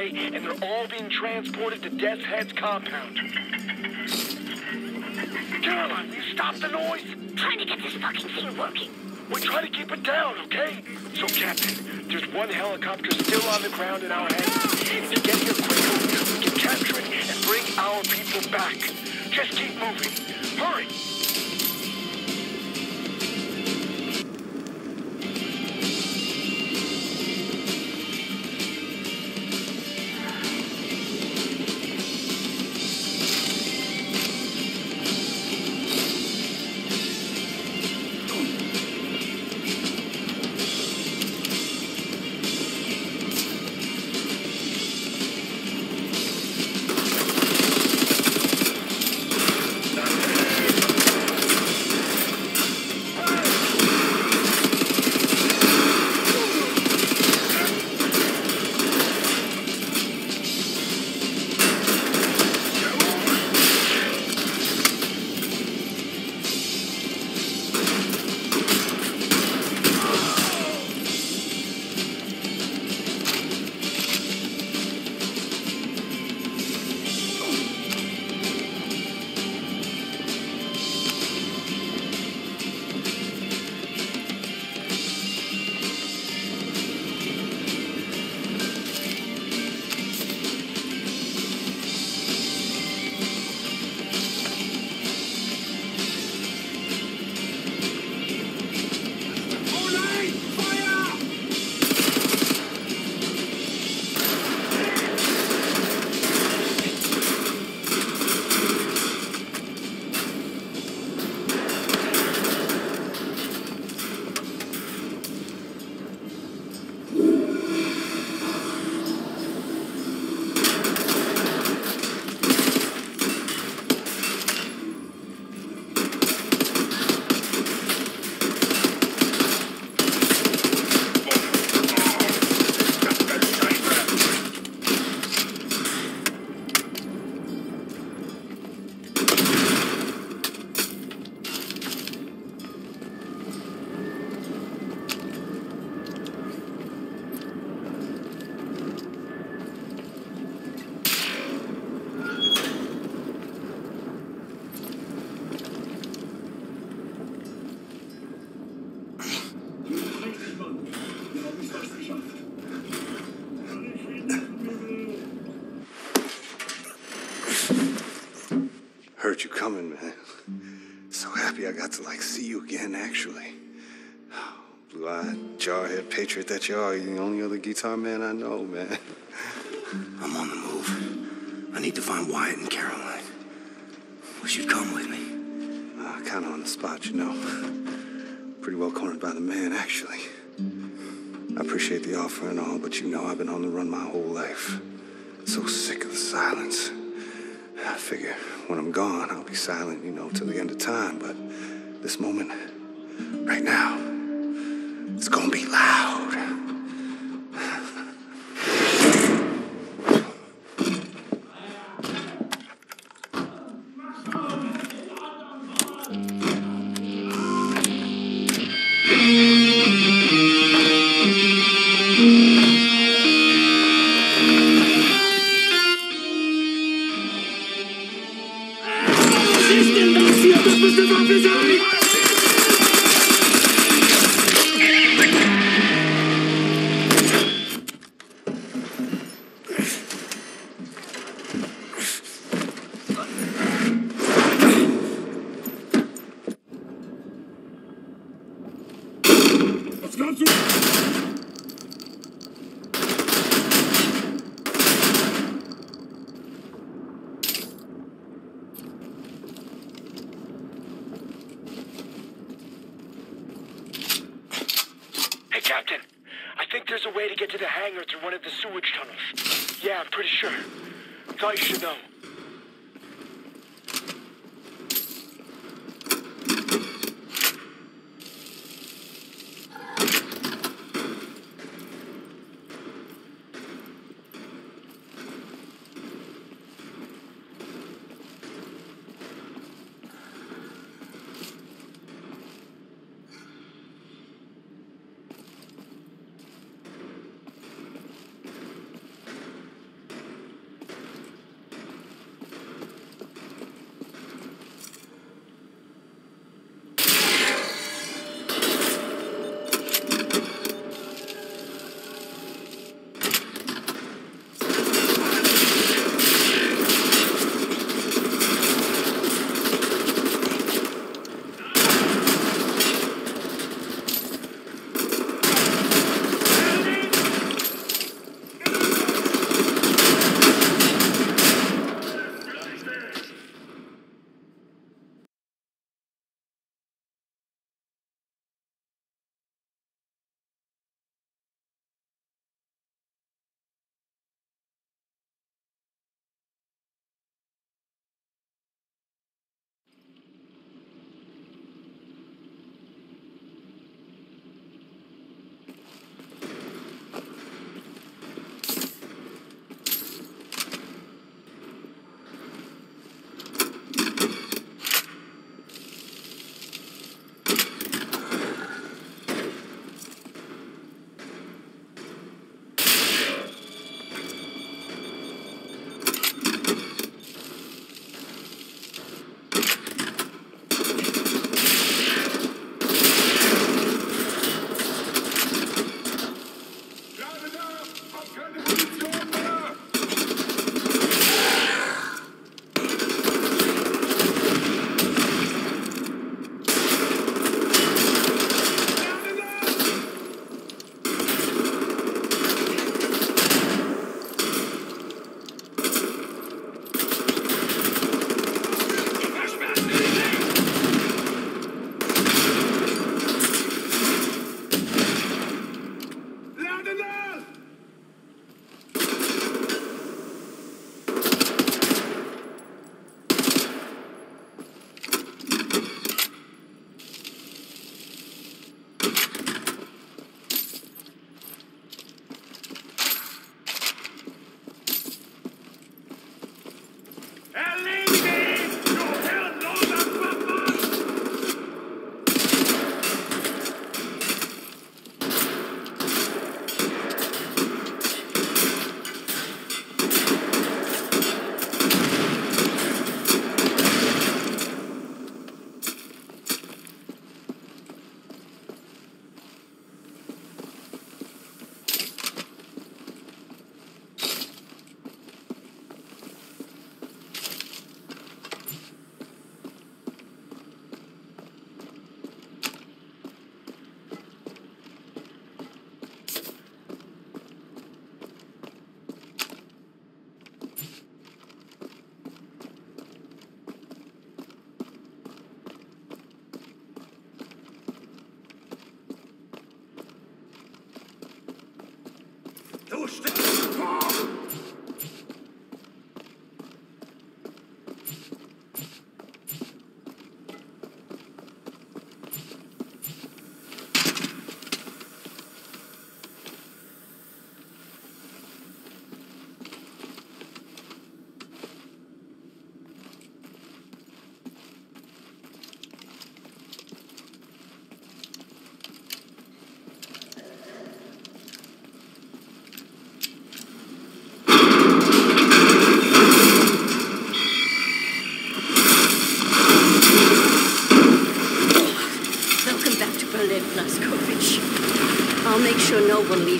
And they're all being transported to Death's Head's compound. Caroline, you stop the noise! I'm trying to get this fucking thing working. We try to keep it down, okay? So, Captain, there's one helicopter still on the ground in our hands. If you get here quickly, we can capture it and bring our people back. Just keep moving. Hurry! coming, man. So happy I got to, like, see you again, actually. Blue-eyed, jarhead patriot that you are, you're the only other guitar man I know, man. I'm on the move. I need to find Wyatt and Caroline. Wish you'd come with me. Kind of on the spot, you know. Pretty well cornered by the man, actually. I appreciate the offer and all, but you know I've been on the run my whole life. So sick of the silence. I figure when I'm gone, I'll be silent, you know, till the end of time. But this moment, right now, it's gonna be loud. Captain, I think there's a way to get to the hangar through one of the sewage tunnels. Yeah, I'm pretty sure. Thought you should know.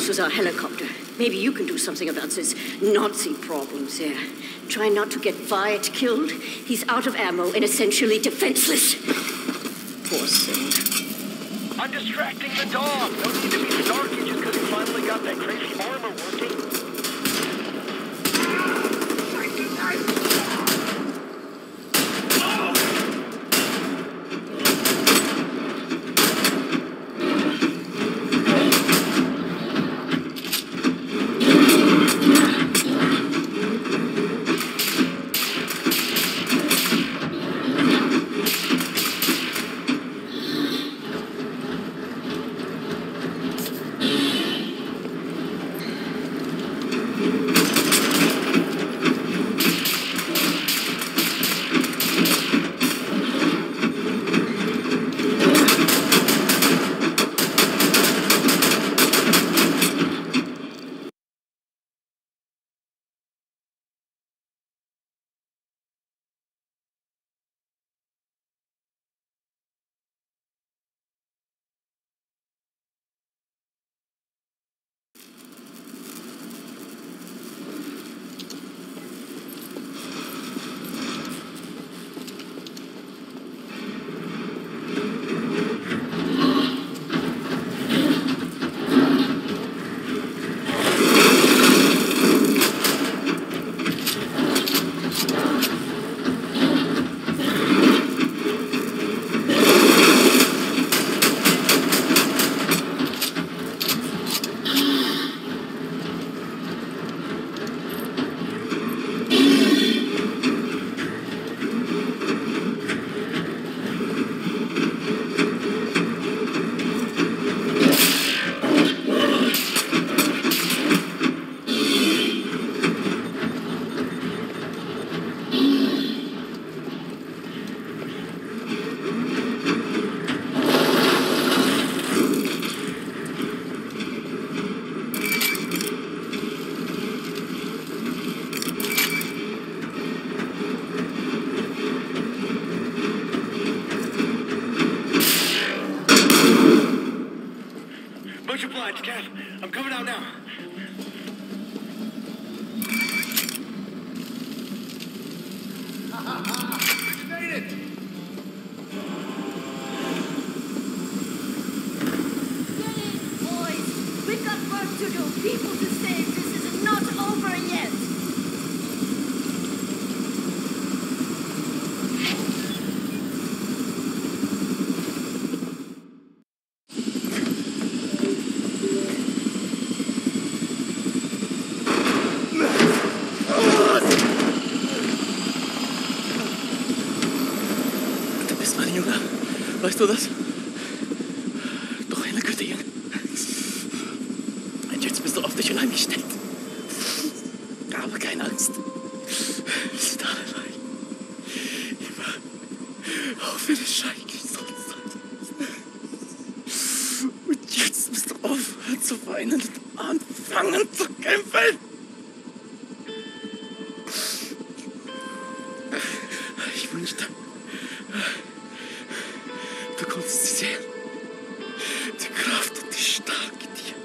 Uses our helicopter. Maybe you can do something about this Nazi problems here. Try not to get Wyatt killed. He's out of ammo and essentially defenseless. Poor thing. I'm distracting the dog. No need to be snarky just because he finally got that crazy armor working. Weißt du das? Doch eine Güte, Junge. Und jetzt bist du auf dich allein gestellt. Aber keine Angst. Bist da allein. Immer. Auch wenn es scheinlich sonst sein. Und jetzt musst du aufhören zu weinen und anfangen zu kämpfen. Ich wünschte... Du konntest sie sehen. Die Kraft und die Stärke dir.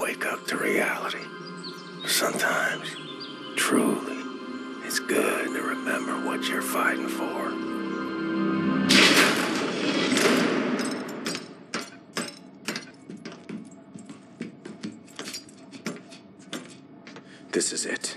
wake up to reality. Sometimes, truly, it's good to remember what you're fighting for. This is it.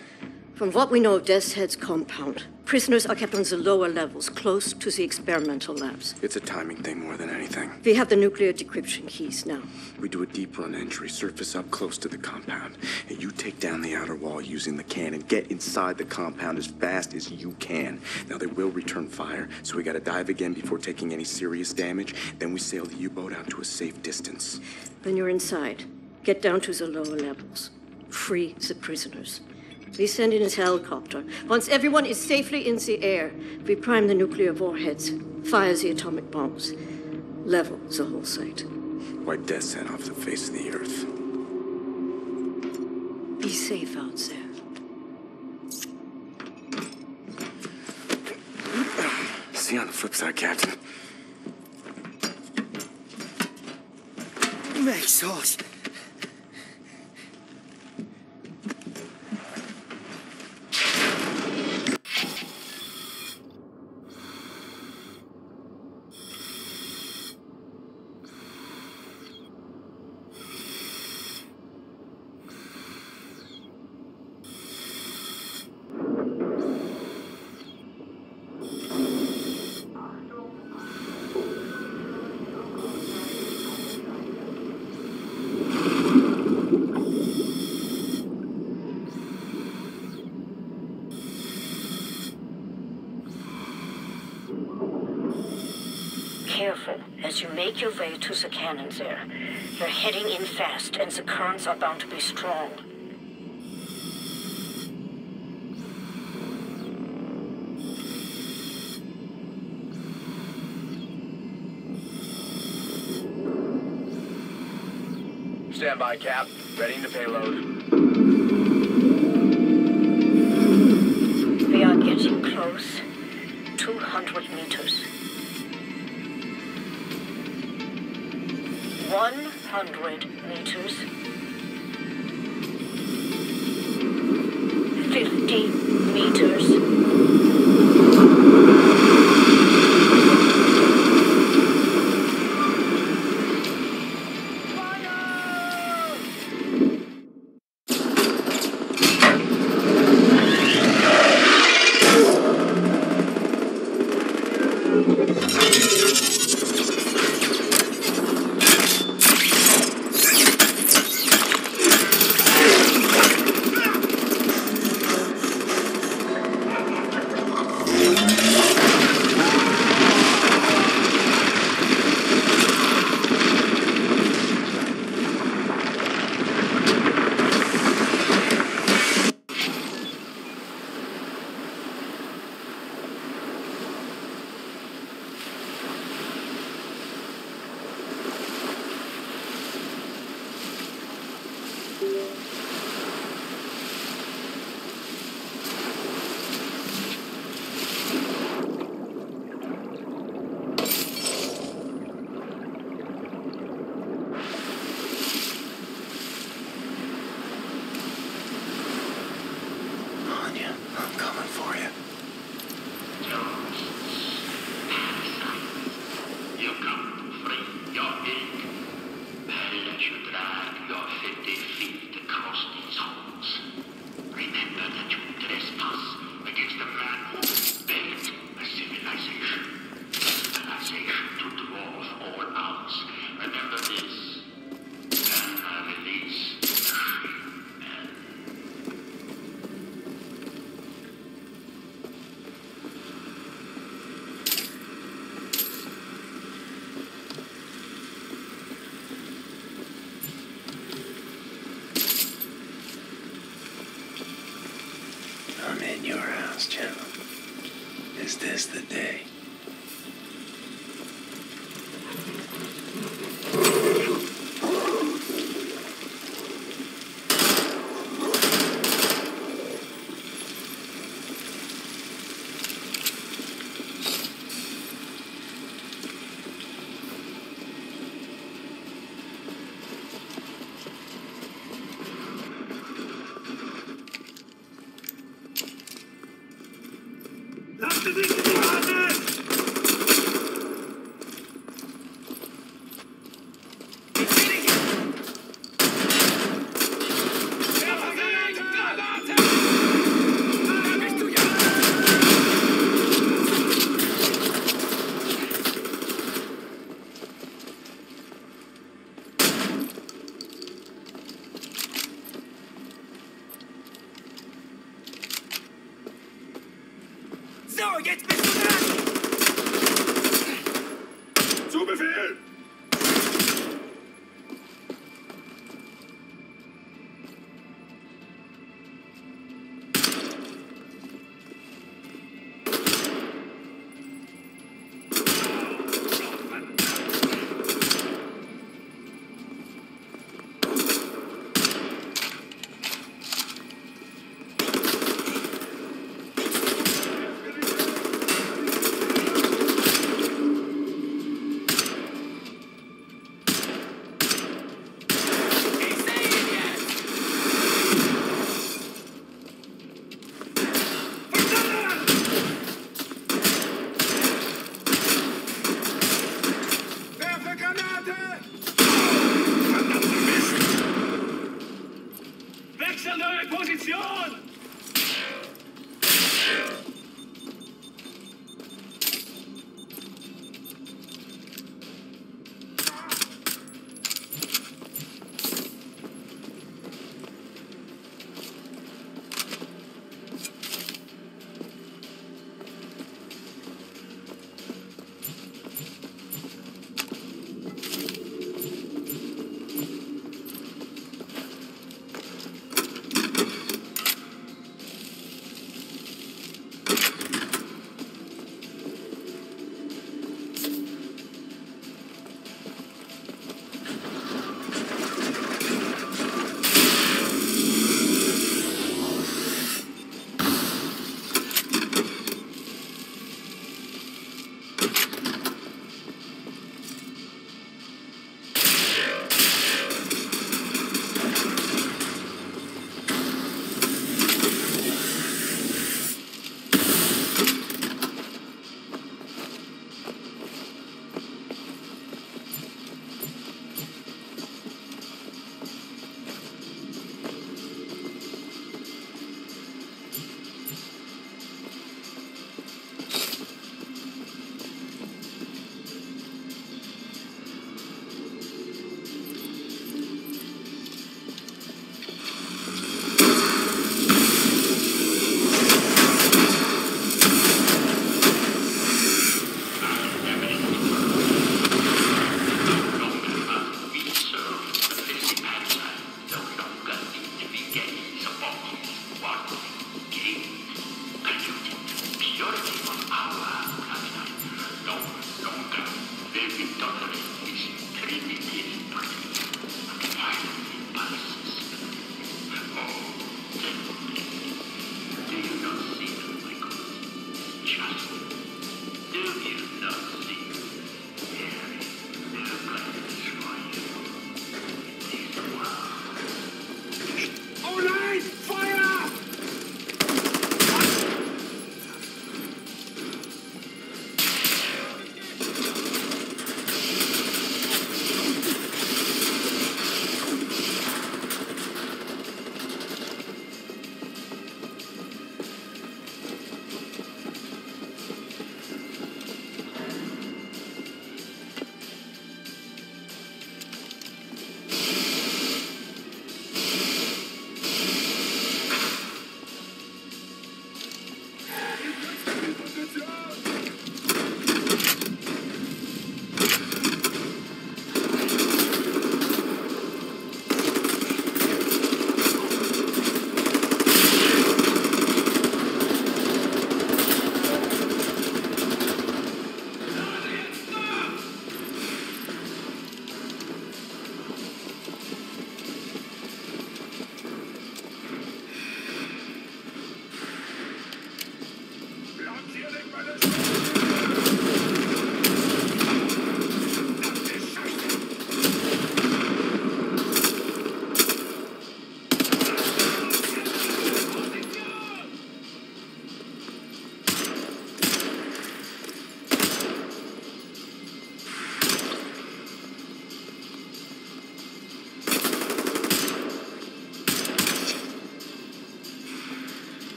From what we know of Death's Head's compound, prisoners are kept on the lower levels, close to the experimental labs. It's a timing thing more than anything. We have the nuclear decryption keys now. We do a deep run entry, surface up close to the compound, and you take down the outer wall using the cannon. Get inside the compound as fast as you can. Now, they will return fire, so we gotta dive again before taking any serious damage. Then we sail the U-boat out to a safe distance. When you're inside, get down to the lower levels. Free the prisoners. We send in a helicopter. Once everyone is safely in the air, we prime the nuclear warheads, fire the atomic bombs, level the whole site. Wipe Death's Head off the face of the earth. Be safe out there. See you on the flip side, Captain. Makes sense. As you make your way to the cannon there, you're heading in fast, and the currents are bound to be strong. Stand by, Cap. Ready to payload. We are getting close. 200 meters. 100 meters. 50 meters. I'm in your house, General. Is this the day? Yo!